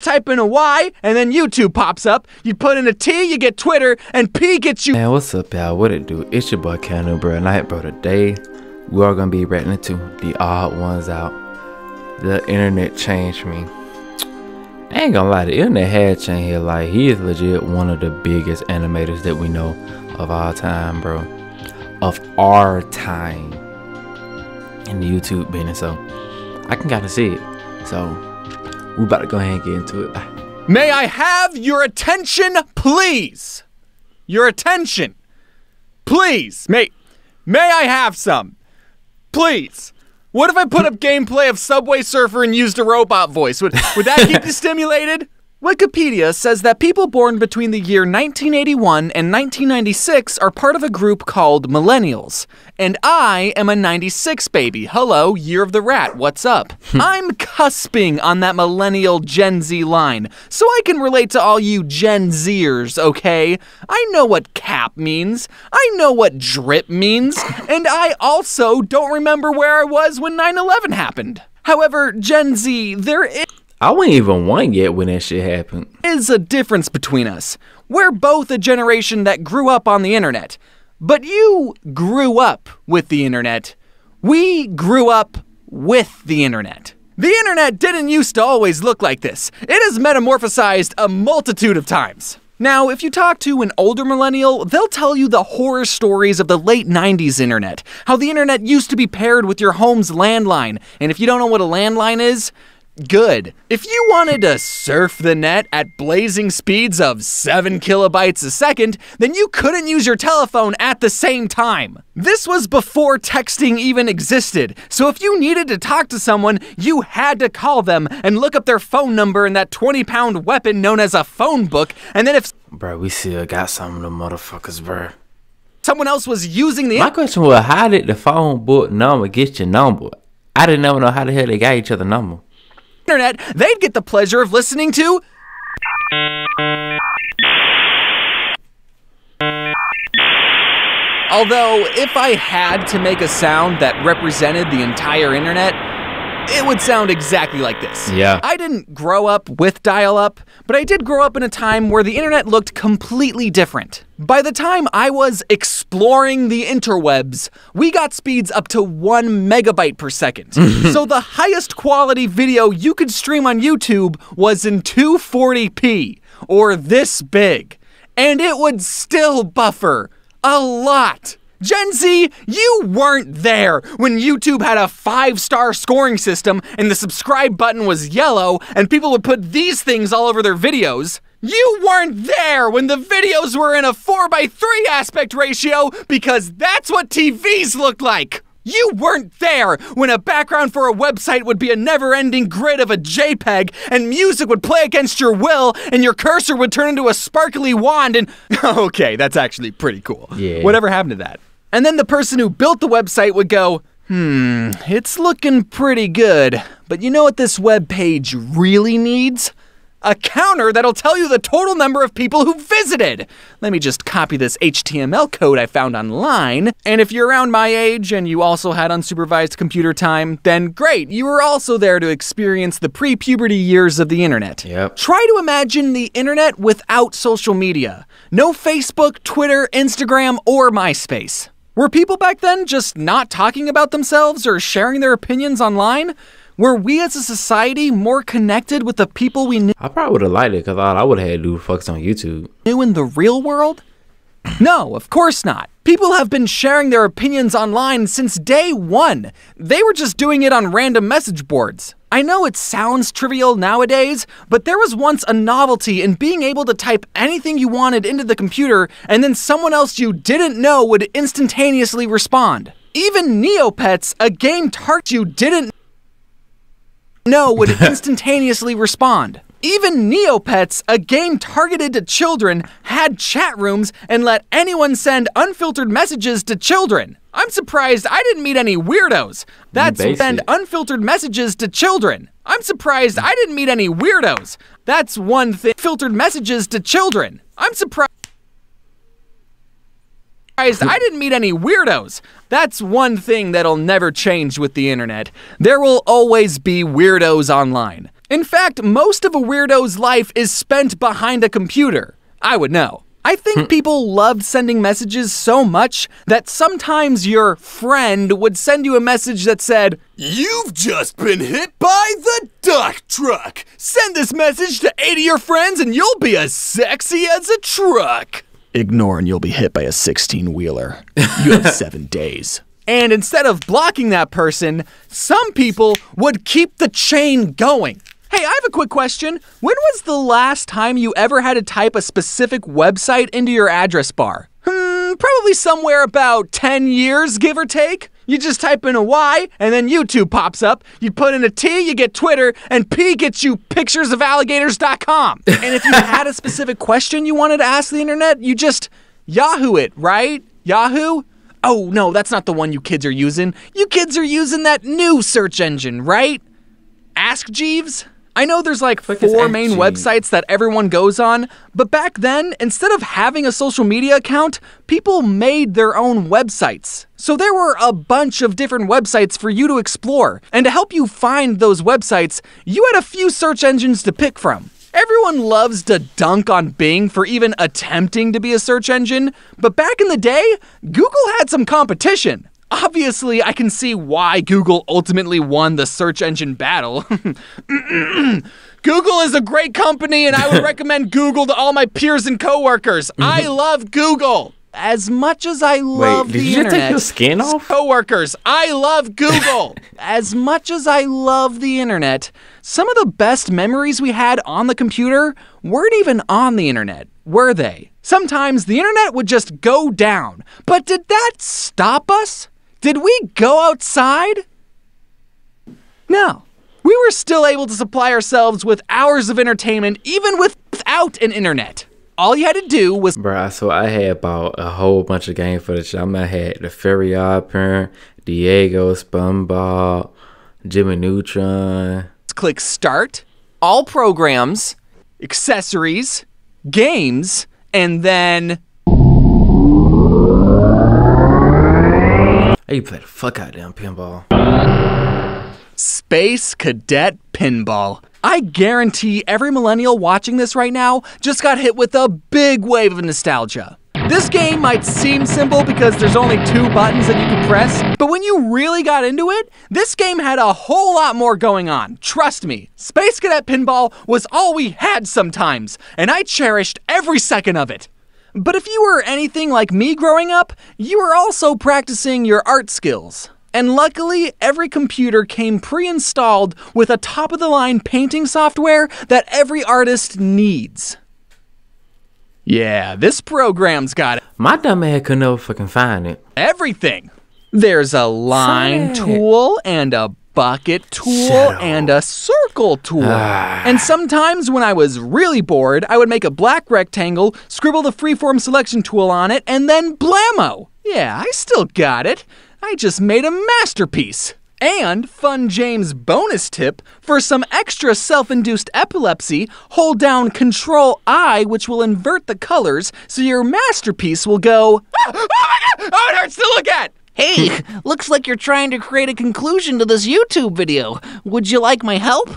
type in a Y, and then YouTube pops up. You put in a T, you get Twitter, and P gets you. Man, what's up, y'all? What it do? It's your boy Cano, bro, and today we are gonna be reacting to the Odd Ones Out. The internet changed me. I ain't gonna lie, the internet had changed here. Like, he is legit one of the biggest animators that we know of our time, bro. Of our time in the YouTube business, so I can kind of see it. So we about to go ahead and get into it. May I have your attention, please? Your attention, please. May I have some, please? What if I put up gameplay of Subway Surfer and used a robot voice? Would that keep you stimulated? Wikipedia says that people born between the year 1981 and 1996 are part of a group called Millennials. And I am a 96 baby. Hello, Year of the Rat, what's up? I'm cusping on that millennial Gen Z line, so I can relate to all you Gen Zers, okay? I know what cap means, I know what drip means, and I also don't remember where I was when 9/11 happened. However, Gen Z, there is... I wasn't even one yet when that shit happened. Is a difference between us. We're both a generation that grew up on the internet. But you grew up with the internet. We grew up with the internet. The internet didn't used to always look like this. It has metamorphosized a multitude of times. Now, if you talk to an older millennial, they'll tell you the horror stories of the late 90s internet. How the internet used to be paired with your home's landline. And if you don't know what a landline is, good. If you wanted to surf the net at blazing speeds of 7 kilobytes a second, then you couldn't use your telephone at the same time. This was before texting even existed, so if you needed to talk to someone, you had to call them and look up their phone number in that 20-pound weapon known as a phone book, and then if... Bro, we still got some of them motherfuckers, bro. Someone else was using the... My question was, how did the phone book number get your number? I didn't ever know how the hell they got each other number. Internet, they'd get the pleasure of listening to although if I had to make a sound that represented the entire internet, it would sound exactly like this. Yeah. I didn't grow up with dial-up, but I did grow up in a time where the internet looked completely different. By the time I was exploring the interwebs, we got speeds up to 1 megabyte per second. So the highest quality video you could stream on YouTube was in 240p, or this big, and it would still buffer a lot. Gen Z, you weren't there when YouTube had a 5-star scoring system and the subscribe button was yellow and people would put these things all over their videos. You weren't there when the videos were in a 4:3 aspect ratio because that's what TVs looked like. You weren't there when a background for a website would be a never-ending grid of a JPEG and music would play against your will and your cursor would turn into a sparkly wand and... Okay, that's actually pretty cool. Yeah. Whatever happened to that? And then the person who built the website would go, it's looking pretty good, but you know what this web page really needs? A counter that'll tell you the total number of people who visited. Let me just copy this HTML code I found online. And if you're around my age and you also had unsupervised computer time, then great, you were also there to experience the pre-puberty years of the internet. Yep. Try to imagine the internet without social media. No Facebook, Twitter, Instagram, or MySpace. Were people back then just not talking about themselves or sharing their opinions online? Were we as a society more connected with the people we knew? I probably would have liked it because I would have had dude fucks on YouTube. Knew in the real world? No, of course not. People have been sharing their opinions online since day one. They were just doing it on random message boards. I know it sounds trivial nowadays, but there was once a novelty in being able to type anything you wanted into the computer and then someone else you didn't know would instantaneously respond. Even Neopets, a game target you didn't know would instantaneously respond. Even Neopets, a game targeted to children, had chat rooms and let anyone send unfiltered messages to children. I'm surprised I didn't meet any weirdos that send unfiltered messages to children. I'm surprised I didn't meet any weirdos. That's one thing. Filtered messages to children. I'm surprised I didn't meet any weirdos. That's one thing that'll never change with the internet. There will always be weirdos online. In fact, most of a weirdo's life is spent behind a computer. I would know. I think people loved sending messages so much that sometimes your friend would send you a message that said, "You've just been hit by the duck truck. Send this message to 80 of your friends and you'll be as sexy as a truck." Ignore and you'll be hit by a 16-wheeler. You have 7 days. And instead of blocking that person, some people would keep the chain going. Hey, I have a quick question. When was the last time you ever had to type a specific website into your address bar? Probably somewhere about 10 years, give or take. You just type in a Y, and then YouTube pops up. You put in a T, you get Twitter, and P gets you picturesofalligators.com. And if you had a specific question you wanted to ask the internet, you just Yahoo it, right? Yahoo? Oh, no, that's not the one you kids are using. You kids are using that new search engine, right? Ask Jeeves? I know there's like 4 main websites that everyone goes on, but back then, instead of having a social media account, people made their own websites. So there were a bunch of different websites for you to explore, and to help you find those websites, you had a few search engines to pick from. Everyone loves to dunk on Bing for even attempting to be a search engine, but back in the day, Google had some competition. Obviously, I can see why Google ultimately won the search engine battle. Google is a great company, and I would recommend Google to all my peers and coworkers. I love Google. As much as I love As much as I love the internet, some of the best memories we had on the computer weren't even on the internet, were they? Sometimes the internet would just go down. But did that stop us? Did we go outside? No. We were still able to supply ourselves with hours of entertainment even without an internet. All you had to do was... Bruh, so I had bought a whole bunch of game footage. I had the Fairly Odd Parent, Diego Spumball, Jimmy Neutron. Click Start, All Programs, Accessories, Games, and then... Hey, you play the fuck out of damn pinball. Space Cadet Pinball. I guarantee every millennial watching this right now just got hit with a big wave of nostalgia. This game might seem simple because there's only 2 buttons that you can press, but when you really got into it, this game had a whole lot more going on. Trust me, Space Cadet Pinball was all we had sometimes, and I cherished every second of it. But if you were anything like me growing up, you were also practicing your art skills. And luckily, every computer came pre-installed with a top-of-the-line painting software that every artist needs. Yeah, this program's got it. My dumb head could never fucking find it. Everything. There's a line tool and a bucket tool and a circle tool. And sometimes when I was really bored, I would make a black rectangle, scribble the freeform selection tool on it, and then blammo. Yeah, I still got it. I just made a masterpiece. And Fun James bonus tip, for some extra self-induced epilepsy, hold down Control-I, which will invert the colors, so your masterpiece will go, "Ah, oh my God, oh, it hurts to look at." Hey, looks like you're trying to create a conclusion to this YouTube video. Would you like my help?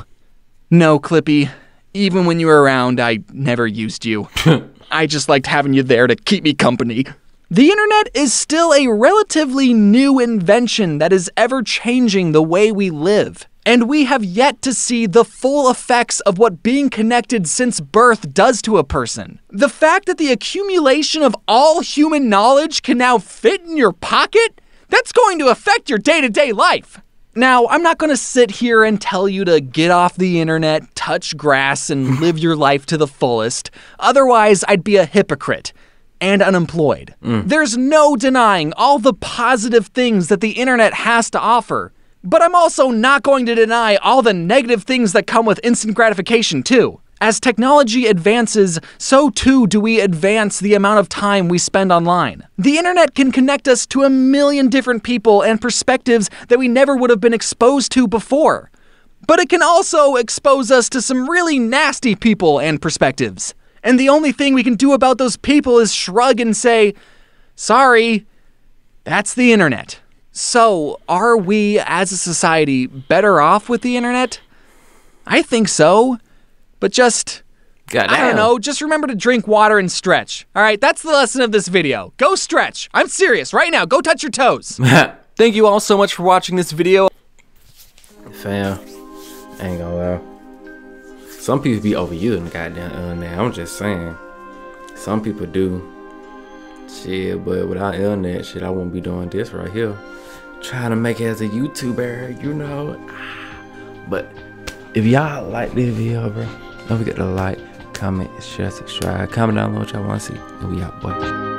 No, Clippy. Even when you were around, I never used you. I just liked having you there to keep me company. The internet is still a relatively new invention that is ever changing the way we live. And we have yet to see the full effects of what being connected since birth does to a person. The fact that the accumulation of all human knowledge can now fit in your pocket, that's going to affect your day-to-day life. Now, I'm not going to sit here and tell you to get off the internet, touch grass, and live your life to the fullest. Otherwise, I'd be a hypocrite. And unemployed. There's no denying all the positive things that the internet has to offer, but I'm also not going to deny all the negative things that come with instant gratification too. As technology advances, so too do we advance the amount of time we spend online. The internet can connect us to 1 million different people and perspectives that we never would have been exposed to before, but it can also expose us to some really nasty people and perspectives. And the only thing we can do about those people is shrug and say, sorry, that's the internet. So, are we as a society better off with the internet? I think so, but just... Goddamn. I don't know, just remember to drink water and stretch. All right, that's the lesson of this video. Go stretch. I'm serious, right now. Go touch your toes. Thank you all so much for watching this video. Fam, I ain't gonna lie. Some people be overusing goddamn internet. I'm just saying. Some people do. Shit, but without internet, shit, I wouldn't be doing this right here. Trying to make it as a YouTuber, you know. But if y'all like this video, bro, don't forget to like, comment, share, subscribe. Comment down below what y'all want to see. And we out, boy.